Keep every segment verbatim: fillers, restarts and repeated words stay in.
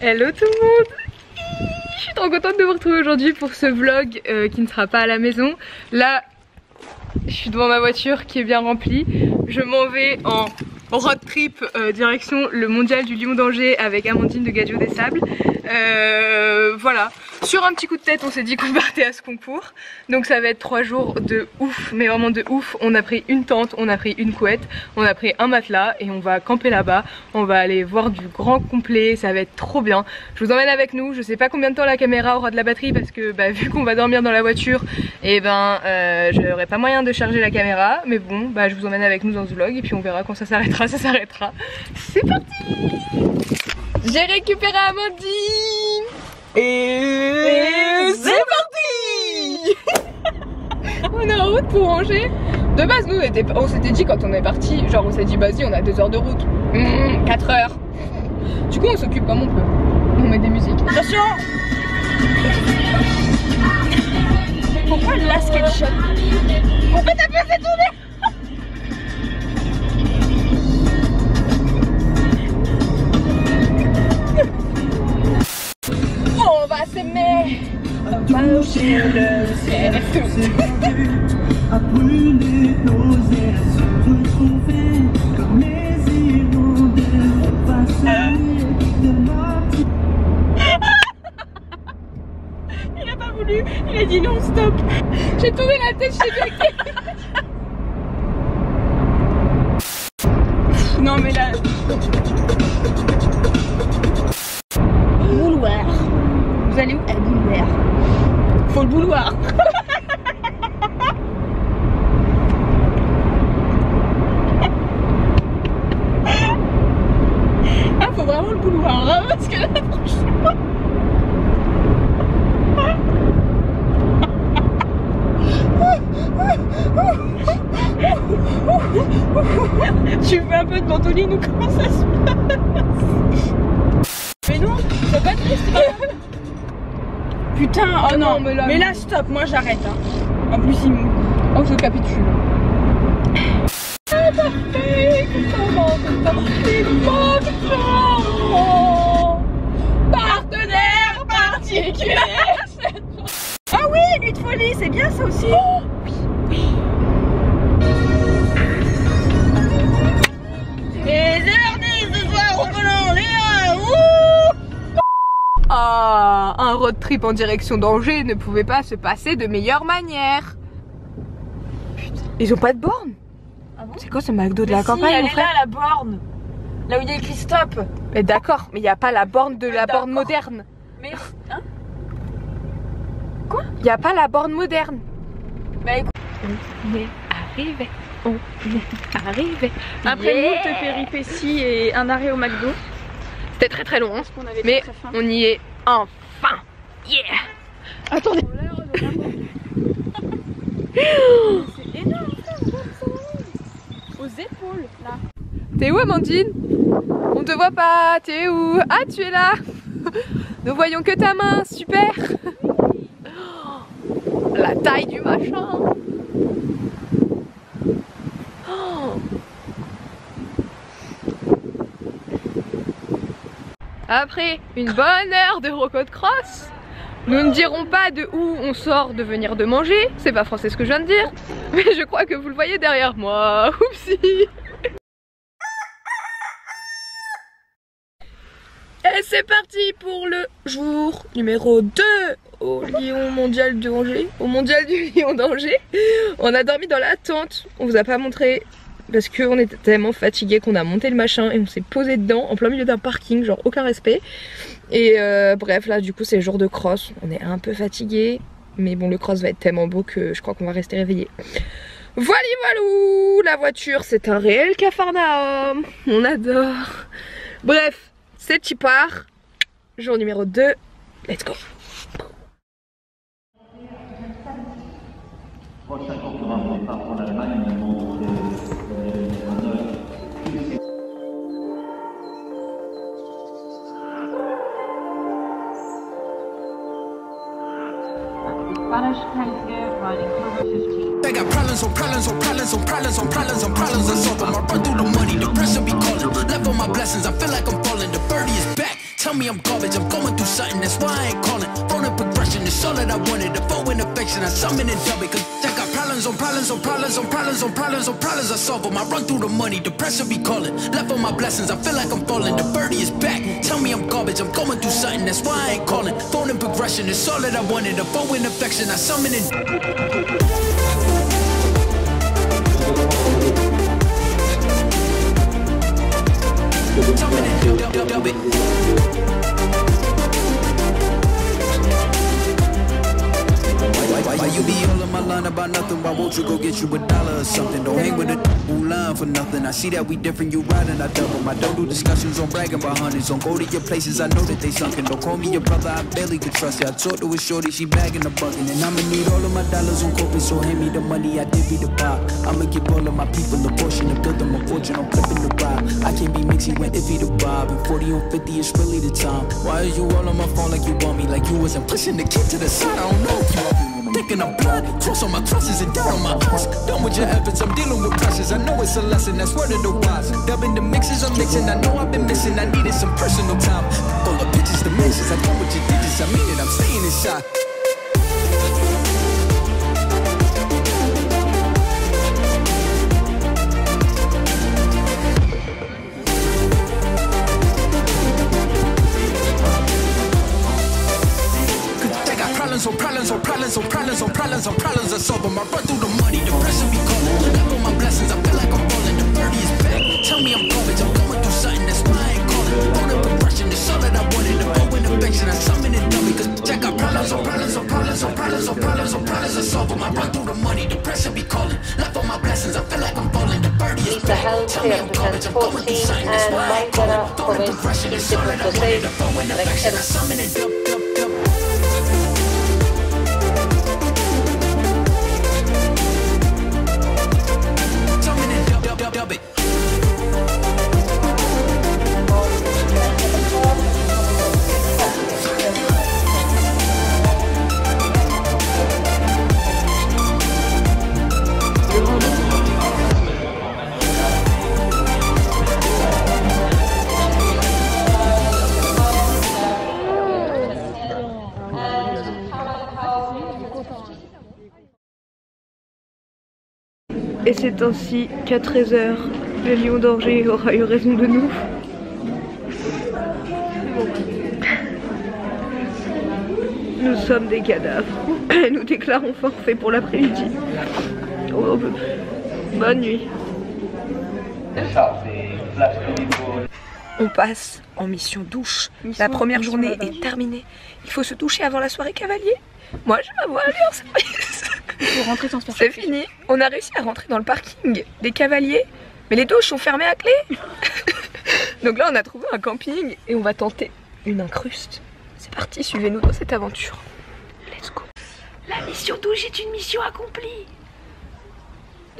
Hello tout le monde! Je suis trop contente de vous retrouver aujourd'hui pour ce vlog euh, qui ne sera pas à la maison. Là, je suis devant ma voiture qui est bien remplie. Je m'en vais en road trip euh, direction le Mondial du Lion d'Angers avec Amandine de Gaggio des Sables. Euh, voilà, sur un petit coup de tête, on s'est dit qu'on partait à ce concours. Donc ça va être trois jours de ouf, mais vraiment de ouf. On a pris une tente, on a pris une couette, on a pris un matelas et on va camper là-bas. On va aller voir du grand complet, ça va être trop bien. Je vous emmène avec nous, je sais pas combien de temps la caméra aura de la batterie parce que bah, vu qu'on va dormir dans la voiture, et ben euh, j'aurai pas moyen de charger la caméra. Mais bon, bah, je vous emmène avec nous dans ce vlog et puis on verra quand ça s'arrêtera, ça s'arrêtera. C'est parti! J'ai récupéré Amandine et, et c'est parti. On est en route pour Angers. De base, nous on, était... on s'était dit quand on est parti, genre on s'est dit vas-y, on a deux heures de route, mmh, quatre heures. Du coup on s'occupe comme on peut. On met des musiques. Attention. Pourquoi la skate shop? On peut taper, c'est tourné. Il a pas voulu, il a dit non stop. J'ai tourné la tête, je t'ai bloqué. Non mais là. Bouloir. Vous allez où? À Bouloir. Faut le bouloir. Vraiment le bouloir, hein, parce que là franchement tu fais un peu de bandoline ou comment ça se passe? Mais non, c'est pas triste. Putain, oh non, non mais, là, mais là stop, moi j'arrête hein. En plus il me... Oh, je capitule. Partenaire particulier. Ah oui, nuit de folie, c'est bien ça aussi. Oh, oui, oui. Et c'est parti ce soir au volant, Léa. Ah, un road trip en direction d'Angers ne pouvait pas se passer de meilleure manière. Putain, ils ont pas de borne. Ah bon? C'est quoi ce McDo de mais la si, campagne elle mon frère? Elle est là, la borne. Là où il y a écrit stop. Mais d'accord, mais il n'y a pas la borne de mais la borne moderne. Mais hein? Quoi? Il n'y a pas la borne moderne. Bah écoute. On est arrivé. On est arrivé. Après yeah. Moult péripéties et un arrêt au McDo. C'était très très long. Hein. On avait mais très, très faim. On y est enfin. Yeah. Attendez. C'est énorme. Aux épaules là. T'es où Amandine? On te voit pas, t'es où? Ah tu es là. Nous voyons que ta main, super. Oh, la taille du machin. Oh. Après une bonne heure de rocotte cross, nous ne dirons pas de où on sort de venir de manger, c'est pas français ce que je viens de dire, mais je crois que vous le voyez derrière moi, oupsie. Et c'est parti pour le jour numéro deux au Lion Mondial de Angers, au Mondial du Lion d'Angers. On a dormi dans la tente, on vous a pas montré parce qu'on était tellement fatigués qu'on a monté le machin et on s'est posé dedans en plein milieu d'un parking, genre aucun respect. Et euh, bref là du coup c'est jour de cross, on est un peu fatigué, mais bon le cross va être tellement beau que je crois qu'on va rester réveillé. Voilà voilou, la voiture c'est un réel cafarnaum, on adore. Bref, c'est t'y part, jour numéro deux, let's go. I got problems on problems on problems on problems on problems on problems. I solve them. I run through the money. The pressure be calling. Left on my blessings. I feel like I'm falling. The birdie is back. Tell me I'm garbage, I'm going through something, that's why I ain't calling. Phone and progression, it's all that I wanted. The foe and affection, I summon and dub it. Cause I got problems on problems on problems on problems on problems on problems, I solve them. I run through the money, the pressure be calling. Left on my blessings, I feel like I'm falling. The birdie is back. Tell me I'm garbage, I'm going through something, that's why I ain't calling. Phone and progression, it's all that I wanted. The foe and affection, I summon and dub it. Why you be all in my line about nothing? Why won't you go get you a dollar or something? Don't hang with a line for nothing. I see that we different, you riding, I double. I don't do discussions on bragging about hundreds. Don't go to your places, I know that they sunken. Don't call me your brother, I barely could trust you. I talked to a shorty, she bagging a bucket. And I'ma need all of my dollars on corporate, so hand me the money, I divvy the pop. I'ma give all of my people a portion and build them a fortune, I'm flipping the rock. I can't be mixing with iffy the vibe. And forty on fifty, it's really the time. Why are you all on my phone like you want me? Like you wasn't pushing the kid to the side, I don't know if you want me. Thinking I'm blind, cross on my crosses and down on my eyes. Done with your efforts, I'm dealing with pressures. I know it's a lesson, that's word of the wise. Dubbing the mixes, I'm mixing, I know I've been missing. I needed some personal time. All the pitches, the mentions, I know what you did is, I mean it, I'm staying inside. On problems, on problems, on problems, on problems, on problems, I solve them. I run through the money, the pressure be calling. Look up on my blessings, I feel like I'm falling. The birdie is back. Tell me I'm garbage, I'm going through something, that's why I ain't calling. Phone and progression, it's all that I wanted. The bow and affection, I summon it dummy. Cause check out problems, on problems, on problems, on problems, on problems, on problems, I solve them. I run through the money, the pressure be calling. Left on my blessings, I feel like I'm falling. The birdie is back. Tell me I'm garbage, I'm going through something, that's why I ain't calling. Phone and progression, it's all that I wanted. The bow and affection, I summon it dummy. Et c'est ainsi qu'à treize heures, le Lion d'Angers aura eu raison de nous. Nous sommes des cadavres. Et nous déclarons forfait pour l'après-midi. Oh, bonne nuit. On passe en mission douche. Mission, la première journée la est terminée. Il faut se doucher avant la soirée cavalier. Moi, je vais avoir aller en surprise. C'est fini, on a réussi à rentrer dans le parking des cavaliers, mais les douches sont fermées à clé. Donc là on a trouvé un camping et on va tenter une incruste. C'est parti, suivez-nous dans cette aventure. Let's go. La mission douche est une mission accomplie.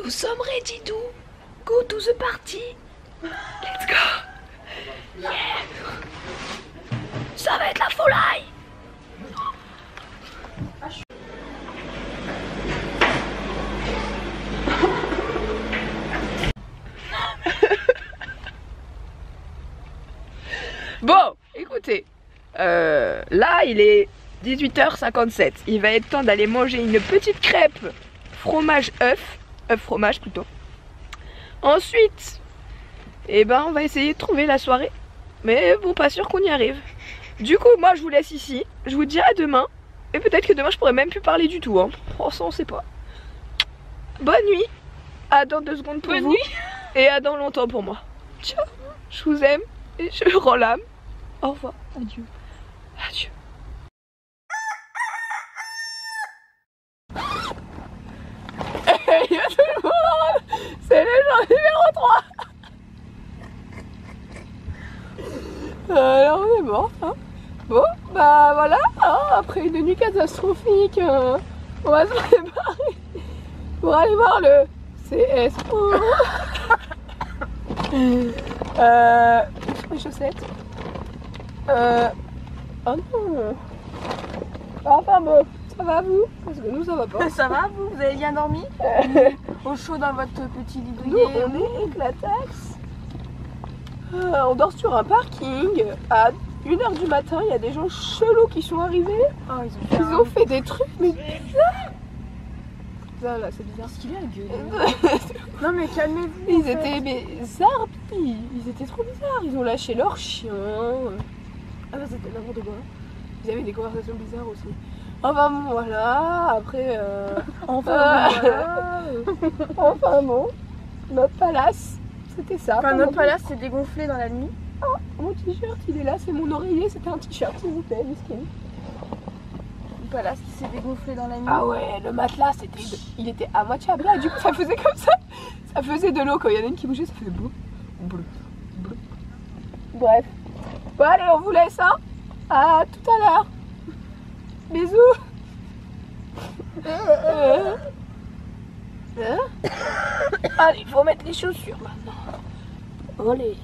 Nous sommes ready to go to the party. Let's go. Yeah. Ça va être la folie. Bon, écoutez, euh, là il est dix-huit heures cinquante-sept, il va être temps d'aller manger une petite crêpe fromage œuf, œuf fromage plutôt. Ensuite, eh ben on va essayer de trouver la soirée, mais bon, pas sûr qu'on y arrive. Du coup, moi je vous laisse ici, je vous dis à demain, et peut-être que demain je pourrais même plus parler du tout, hein. Oh, ça on sait pas. Bonne nuit, à dans deux secondes pour Bonne vous, nuit. Et à dans longtemps pour moi. Ciao, je vous aime. Et je rends l'âme. Au revoir. Adieu. Adieu. Hey, il y a tout le monde. C'est le genre numéro trois. Alors on est mort. Hein. Bon, bah voilà. Hein, après une nuit catastrophique, euh, on va se préparer pour aller voir le C S O. Euh... mes chaussettes. Euh... Oh non. Enfin bon, ça va vous? Parce que nous ça va pas. Ça va vous? Vous avez bien dormi? Au chaud dans votre petit lit douillet? Nous on est avec la taxe. Euh, on dort sur un parking à une heure du matin, il y a des gens chelous qui sont arrivés. Oh, ils ont, ils ont fait des trucs, mais bizarre. Là, là, c'est bizarre. Parce qu'il a gueulé. Non, mais calmez-vous. Ils en fait. étaient mais zarpes. Ils étaient trop bizarres. Ils ont lâché leur chien. Ah, bah, c'était n'importe quoi. Ils avaient des conversations bizarres aussi. Enfin, bon, voilà. Après. Euh... Enfin, euh... bon. Voilà. Enfin, bon. Notre palace, c'était ça. Enfin, notre palace s'est dégonflé dans la nuit. Oh, mon t-shirt, il est là, c'est mon oreiller, c'était un t-shirt, s'il vous plaît, miskin. Le palace qui s'est dégonflé dans la nuit. Ah ouais, le matelas, c'était, il était à moitié à plat, du coup ça faisait comme ça. Ça faisait de l'eau, quand il y en a une qui bougeait, ça faisait blou, blou, blou. Bref. Bon allez, on vous laisse, hein. À tout à l'heure. Bisous. euh... Hein Allez, il faut mettre les chaussures maintenant. Allez.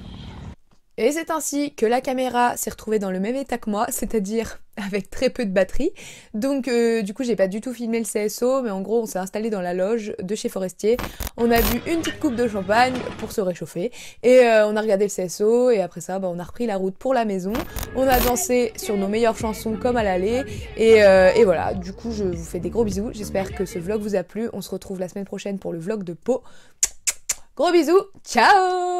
Et c'est ainsi que la caméra s'est retrouvée dans le même état que moi, c'est-à-dire avec très peu de batterie. Donc euh, du coup j'ai pas du tout filmé le C S O, mais en gros on s'est installé dans la loge de chez Forestier. On a bu une petite coupe de champagne pour se réchauffer et euh, on a regardé le C S O et après ça bah, on a repris la route pour la maison. On a dansé sur nos meilleures chansons comme à l'aller et, euh, et voilà, du coup je vous fais des gros bisous. J'espère que ce vlog vous a plu, on se retrouve la semaine prochaine pour le vlog de Pau. Gros bisous, ciao.